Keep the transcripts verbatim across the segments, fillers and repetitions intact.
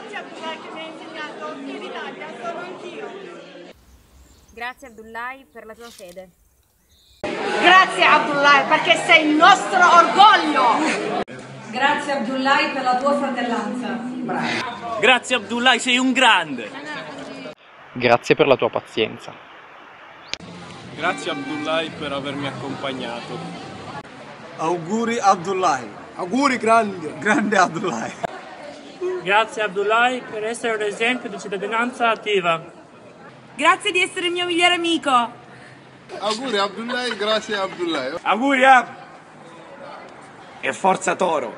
Grazie Abdullahi che mi ha insegnato che l'Italia sono anch'io. Grazie Abdullahi per la tua fede. Grazie Abdullahi perché sei il nostro orgoglio. Grazie Abdullahi per la tua fratellanza. Bravo. Grazie Abdullahi, sei un grande. Grazie per la tua pazienza. Grazie Abdullahi per avermi accompagnato. Auguri Abdullahi. Auguri grande. Grande Abdullahi. Grazie Abdullahi per essere un esempio di cittadinanza attiva. Grazie di essere il mio migliore amico. Auguri Abdullahi, grazie Abdullahi. Auguri Ab... E forza Toro.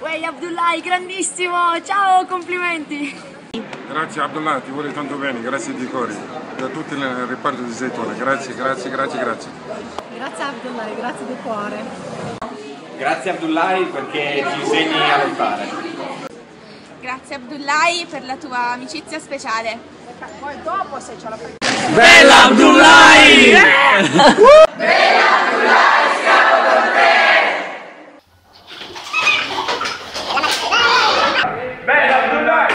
Uè Abdullahi, grandissimo, ciao, complimenti. Grazie Abdullah, ti vuole tanto bene, grazie di cuore, da tutto il reparto di Zeitone, grazie, grazie, grazie, grazie. Grazie Abdullah, grazie di cuore. Grazie Abdullah perché ti insegni a lottare. Grazie Abdullah per la tua amicizia speciale. Poi dopo se ce la fai. Bella Abdullah! Bella Abdullah, siamo con te! Bella Abdullah!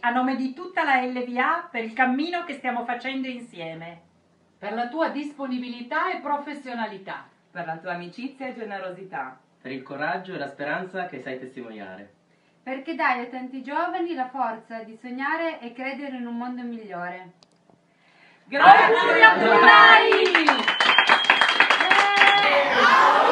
A nome di tutta la L V I A per il cammino che stiamo facendo insieme. Per la tua disponibilità e professionalità. Per la tua amicizia e generosità. Per il coraggio e la speranza che sai testimoniare. Perché dai a tanti giovani la forza di sognare e credere in un mondo migliore. Grazie a tutti!